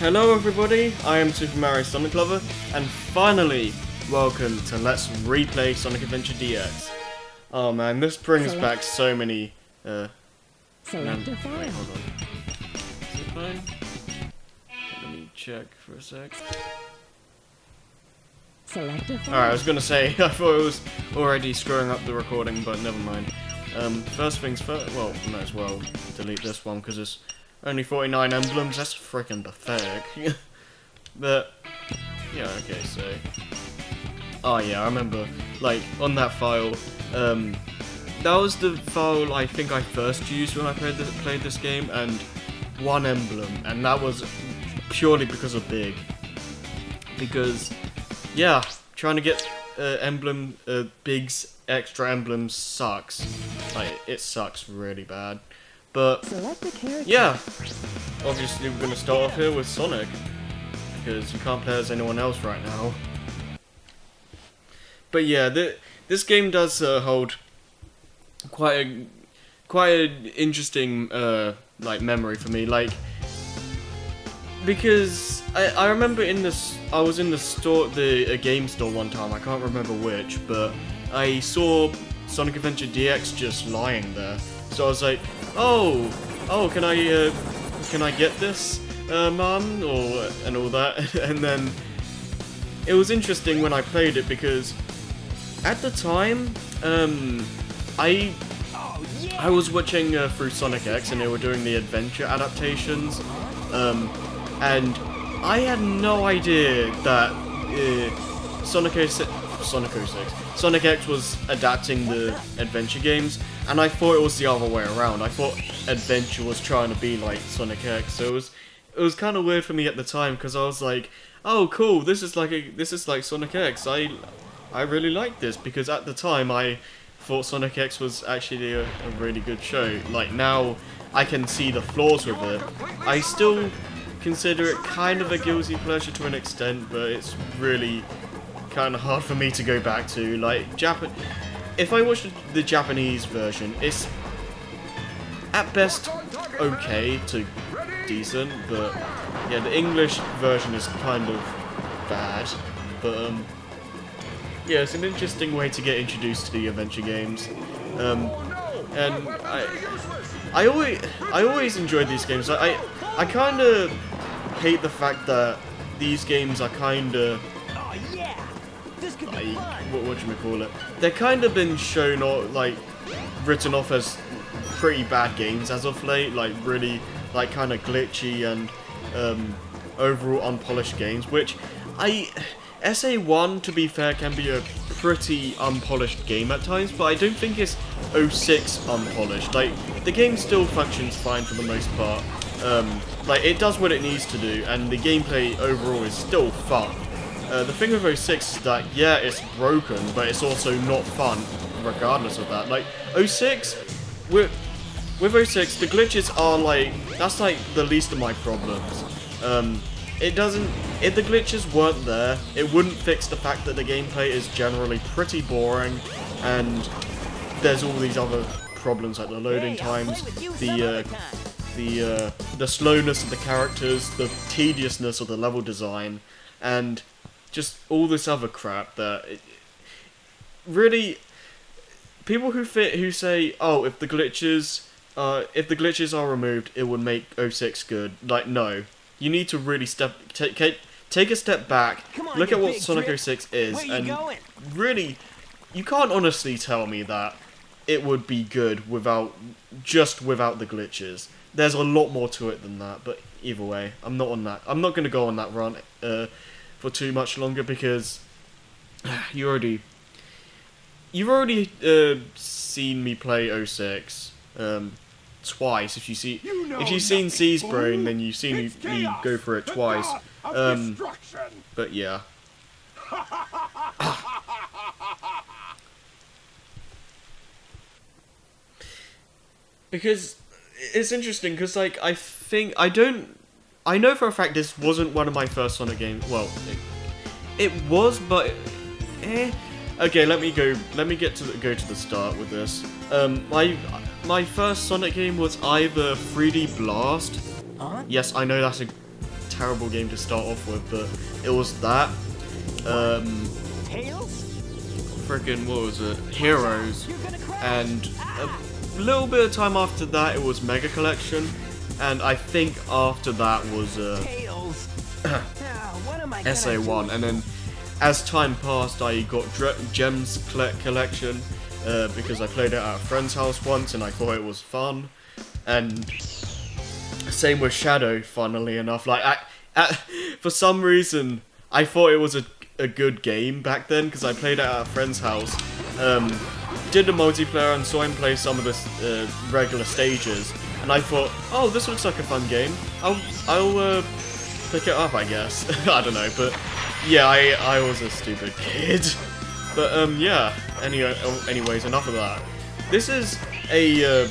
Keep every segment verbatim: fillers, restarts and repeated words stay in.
Hello everybody, I am Super Mario Sonic Lover, and finally, welcome to Let's Replay Sonic Adventure D X. Oh man, this brings Select. back so many, uh... Select a file. Wait, hold on. Is it fine? Let me check for a sec. Select a file. Alright, I was gonna say, I thought it was already screwing up the recording, but never mind. Um, first things first, well, might as well delete this one, because it's only forty-nine emblems, that's freaking pathetic. But, yeah, okay, so... Oh yeah, I remember, like, on that file, um, that was the file I think I first used when I played this, played this game, and one emblem, and that was purely because of Big. Because, yeah, trying to get uh, emblem, uh, Big's extra emblems sucks. Like, it sucks really bad. But, yeah, obviously we're going to start off here with Sonic, because you can't play as anyone else right now. But yeah, th this game does uh, hold quite a, quite an interesting uh, like memory for me, like, because I, I remember in this, I was in the store, the a game store one time, I can't remember which, but I saw Sonic Adventure D X just lying there, so I was like, Oh, oh! Can I, uh, can I get this, uh, mum, or and all that? And then it was interesting when I played it because at the time, um, I, I was watching uh, through Sonic X and they were doing the adventure adaptations, um, and I had no idea that uh, Sonic oh six. Sonic X was adapting the adventure games, and I thought it was the other way around. I thought Adventure was trying to be like Sonic X, so it was it was kind of weird for me at the time because I was like, "Oh, cool! This is like a this is like Sonic X. I I really like this because at the time I thought Sonic X was actually a, a really good show. Like now I can see the flaws with it. I still consider it kind of a guilty pleasure to an extent, but it's really kind of hard for me to go back to. Like Japan, if I watch the Japanese version, it's at best okay to decent, but yeah, the English version is kind of bad. But um, yeah, it's an interesting way to get introduced to the adventure games, um, and I, I always, I always enjoyed these games. I, I, I kind of hate the fact that these games are kind of. Like, what, what do you call it? They're kind of been shown or like written off as pretty bad games as of late, like really like kind of glitchy and um, overall unpolished games. Which I S A one to be fair can be a pretty unpolished game at times, but I don't think it's oh six unpolished. Like the game still functions fine for the most part. Um, like it does what it needs to do, and the gameplay overall is still fun. Uh, the thing with oh six is that, yeah, it's broken, but it's also not fun, regardless of that. Like, oh six, with, with oh six, the glitches are like, that's like the least of my problems. Um, it doesn't, if the glitches weren't there, it wouldn't fix the fact that the gameplay is generally pretty boring, and there's all these other problems like the loading times, the, uh, the, uh, the slowness of the characters, the tediousness of the level design, and just all this other crap that it, really people who fit who say, oh, if the glitches uh if the glitches are removed it would make oh six good. Like, no, you need to really step take take a step back, on, look at what Sonic drip. oh six is, and going? really you can't honestly tell me that it would be good without just without the glitches. There's a lot more to it than that, but either way, I'm not on that I'm not going to go on that run uh for too much longer because you already you've already uh, seen me play oh six um, twice. If you see you know if you've seen Sea's Brain, then you've seen it's me, chaos, me go for it twice. Um, but yeah, because it's interesting because like I think I don't. I know for a fact this wasn't one of my first Sonic games. Well, it, it was, but eh. Okay, let me go. Let me get to the, go to the start with this. Um, my my first Sonic game was either three D Blast. Yes, I know that's a terrible game to start off with, but it was that. Um, Frickin' what was it? Heroes. And a little bit of time after that, it was Mega Collection. And I think after that was uh, S A one. And then as time passed, I got Gems Collection uh, because I played it at a friend's house once and I thought it was fun. And same with Shadow, funnily enough. Like, I, I, for some reason, I thought it was a, a good game back then because I played it at a friend's house. Um, did the multiplayer and saw him play some of the uh, regular stages. And I thought, oh, this looks like a fun game. I'll, I'll uh, pick it up, I guess. I don't know, but yeah, I, I was a stupid kid. But um, yeah. Anyway, anyways, enough of that. This is a uh,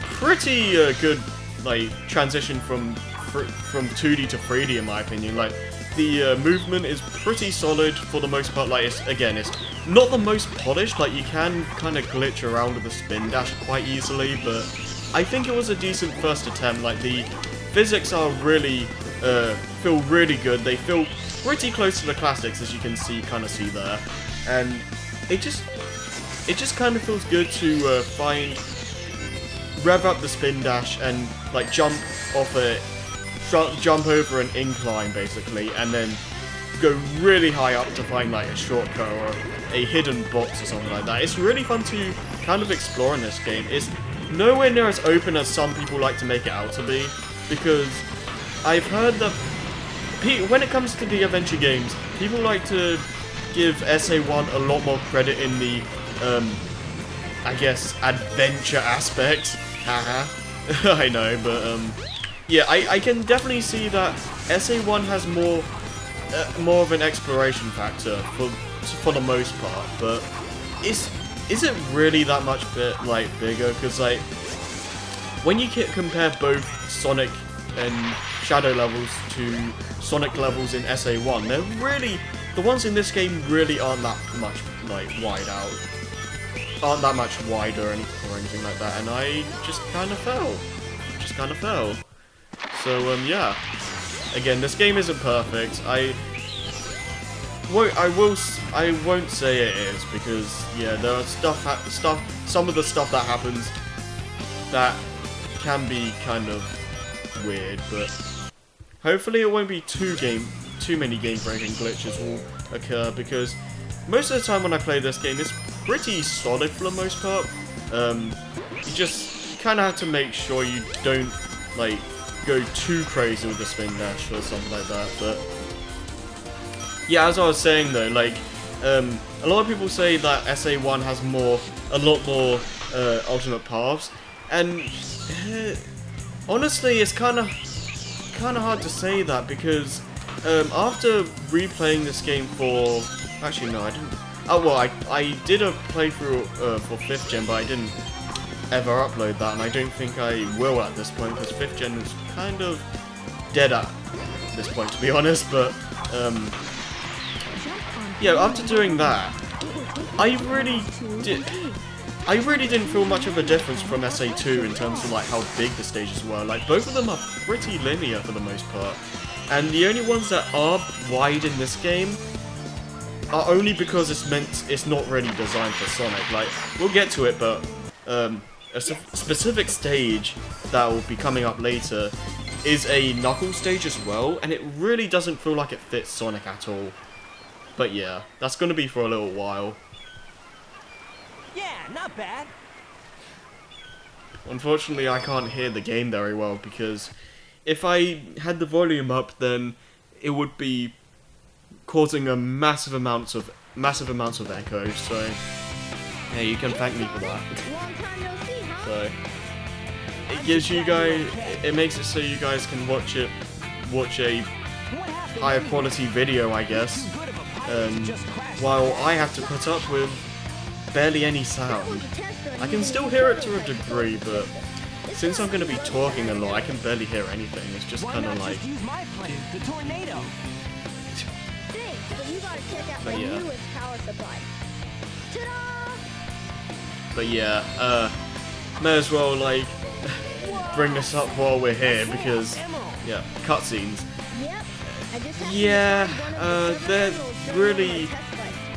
pretty uh, good like transition from from two D to three D, in my opinion. Like the uh, movement is pretty solid for the most part. Like it's, again, it's not the most polished. Like you can kind of glitch around with the spin dash quite easily, but I think it was a decent first attempt. Like the physics are really uh, feel really good. They feel pretty close to the classics, as you can see, kind of see there, and it just it just kind of feels good to uh, find rev up the spin dash and like jump off it, jump over an incline basically, and then go really high up to find like a shortcut or a hidden box or something like that. It's really fun to kind of explore in this game. It's nowhere near as open as some people like to make it out to be, because I've heard that when it comes to the adventure games, people like to give S A one a lot more credit in the, um, I guess, adventure aspect. Haha, I know, but um, yeah, I, I can definitely see that S A one has more, uh, more of an exploration factor for for the most part, but it's. Is it really that much bit like bigger? Because like when you compare both Sonic and Shadow levels to Sonic levels in S A one, they're really the ones in this game really aren't that much like wide out, aren't that much wider or anything like that. And I just kind of fell, just kind of fell. So um yeah, again, this game isn't perfect. I. I will. I won't say it is, because yeah, there are stuff, stuff, some of the stuff that happens that can be kind of weird, but hopefully it won't be too game, too many game-breaking glitches will occur, because most of the time when I play this game, it's pretty solid for the most part. Um, you just kind of have to make sure you don't like go too crazy with the spin dash or something like that, but. Yeah, as I was saying though, like, um, a lot of people say that S A one has more, a lot more uh, alternate paths, and uh, honestly, it's kind of, kind of hard to say that, because um, after replaying this game for, actually no, I didn't. Oh well, I I did a playthrough uh, for fifth Gen, but I didn't ever upload that, and I don't think I will at this point, because fifth Gen is kind of dead at this point, to be honest. But. Um, Yeah, after doing that, I really did. I really didn't feel much of a difference from S A two in terms of like how big the stages were. Like both of them are pretty linear for the most part, and the only ones that are wide in this game are only because it's meant. It's not really designed for Sonic. Like we'll get to it, but um, a specific stage that will be coming up later is a knuckle stage as well, and it really doesn't feel like it fits Sonic at all. But yeah, that's gonna be for a little while. Yeah, not bad. Unfortunately, I can't hear the game very well, because if I had the volume up, then it would be causing a massive amounts of massive amounts of echo. So yeah, you can thank me for that. So it gives you guys, it makes it so you guys can watch it, watch a higher quality video, I guess. Um, while I have to put up with barely any sound. I can still hear it to a degree, but since I'm going to be talking a lot, I can barely hear anything. It's just kind of like... But yeah. But yeah, uh, may as well, like, bring this up while we're here, because, yeah, cutscenes. Yeah, uh, they're really,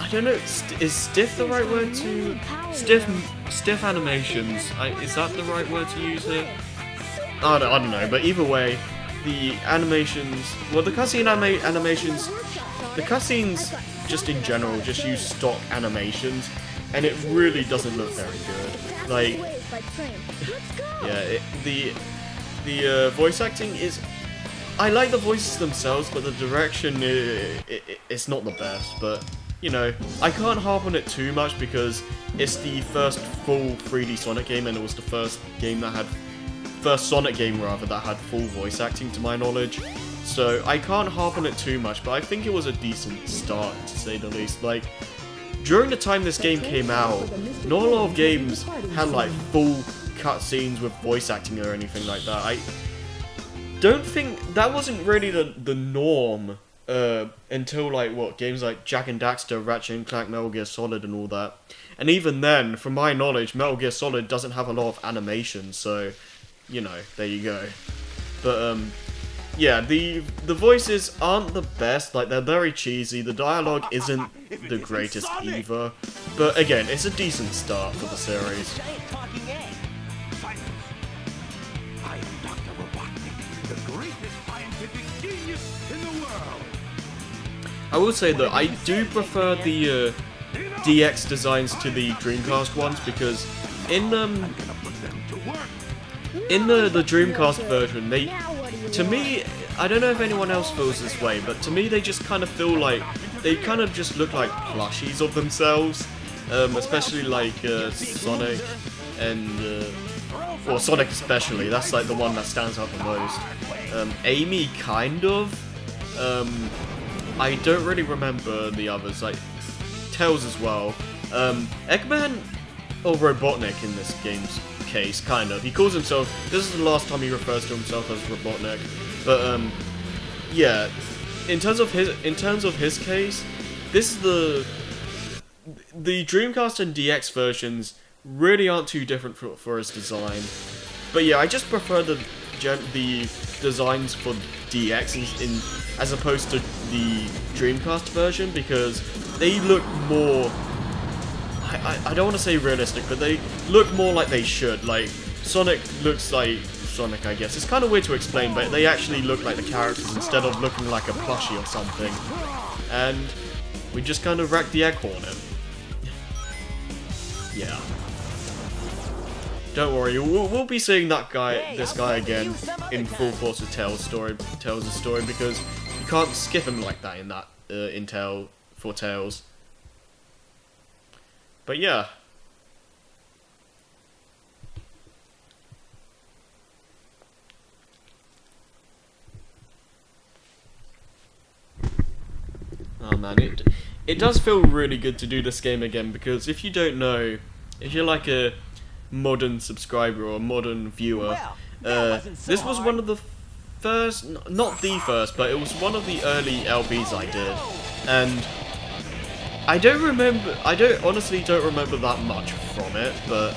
I don't know, st is stiff the right word to, stiff stiff animations, I, is that the right word to use here? I don't, I don't know, but either way, the animations, well the cutscene anima animations, the cutscenes just in general just use stock animations, and it really doesn't look very good, like, yeah, it, the, the uh, voice acting is, I like the voices themselves, but the direction, uh, it, it, it's not the best, but, you know, I can't harp on it too much because it's the first full three D Sonic game, and it was the first game that had, first Sonic game rather, that had full voice acting to my knowledge, so I can't harp on it too much, but I think it was a decent start, to say the least. Like, during the time this game came out, not a lot of games had, like, full cutscenes with voice acting or anything like that. I... don't think that wasn't really the the norm uh, until like what games like Jak and Daxter, Ratchet and Clank, Metal Gear Solid, and all that. And even then, from my knowledge, Metal Gear Solid doesn't have a lot of animation, so you know, there you go. But um, yeah, the the voices aren't the best. Like they're very cheesy. The dialogue isn't the greatest either. But again, it's a decent start for the series. I will say that I do prefer the uh, D X designs to the Dreamcast ones because in um in the the Dreamcast version, they to me I don't know if anyone else feels this way, but to me they just kind of feel like they kind of just look like plushies of themselves, um, especially like uh, Sonic and. Uh, Well, Sonic especially, that's like the one that stands out the most. Um, Amy, kind of. Um, I don't really remember the others, like Tails as well. Um, Eggman, or Robotnik in this game's case, kind of. He calls himself, this is the last time he refers to himself as Robotnik. But, um, yeah, in terms of his, in terms of his case, this is the, the Dreamcast and D X versions really aren't too different for, for his design, but yeah, I just prefer the the designs for D X in, in, as opposed to the Dreamcast version because they look more. I I, I don't want to say realistic, but they look more like they should. Like Sonic looks like Sonic, I guess. It's kind of weird to explain, but they actually look like the characters instead of looking like a plushie or something. And we just kind of racked the egg hornet. Yeah. Don't worry, we'll, we'll be seeing that guy, this guy again, in full force with Tails' story, Tails' story, because you can't skip him like that in that uh, in Tail for Tails. But yeah, oh man, it it does feel really good to do this game again because if you don't know, if you're like a modern subscriber or modern viewer, uh, this was one of the first, not the first, but it was one of the early L Bs I did, and I don't remember, I don't honestly don't remember that much from it, but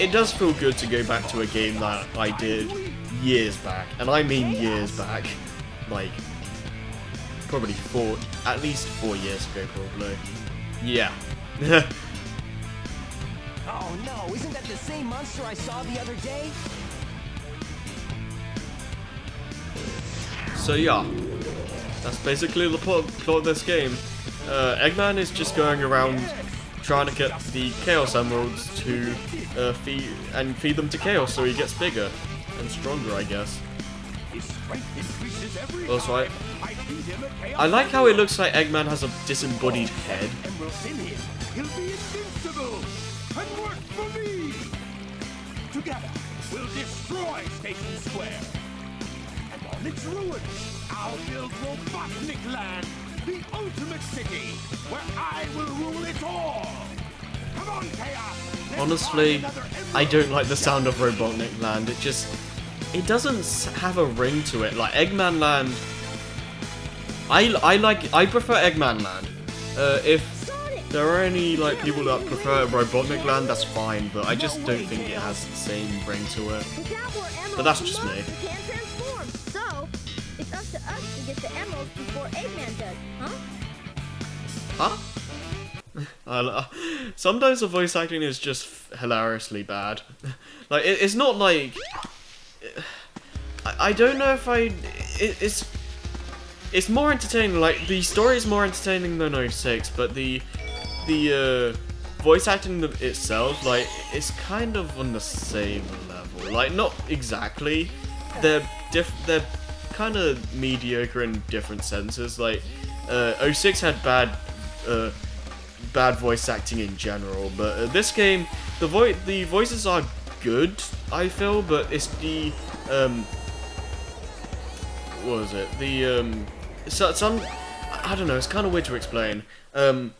it does feel good to go back to a game that I did years back, and I mean years back, like probably four, at least four years ago probably, yeah. Oh no, isn't that the same monster I saw the other day? So yeah, that's basically the plot, plot of this game. Uh, Eggman is just going around trying to get the Chaos Emeralds to uh, feed and feed them to Chaos so he gets bigger and stronger, I guess. Also, I, I like how it looks like Eggman has a disembodied head. And work for me! Together, we'll destroy Station Square! And on its ruins, I'll build Robotnik Land, the ultimate city, where I will rule it all! Come on, Chaos! Honestly, I don't like the sound of Robotnik Land, it just... it doesn't have a ring to it, like Eggman Land... I, I like... I prefer Eggman Land. Uh, if... there are any like people that prefer Robotnik Land, that's fine, but I just don't think it has the same ring to it. But that's just me. it's up to us to get the emeralds before Eggman does, huh? Huh? I lo- Sometimes the voice acting is just hilariously bad. Like, it, it's not like... I, I don't know if I... It, it's... It's more entertaining, like, the story is more entertaining than oh six, but the... The, uh... voice acting itself, like, it's kind of on the same level. Like, not exactly. They're diff they're kind of mediocre in different senses. Like, uh, oh six had bad, uh, bad voice acting in general, but uh, this game, the vo the voices are good, I feel, but it's the um, what was it? The um, so, some I don't know. It's kind of weird to explain. Um.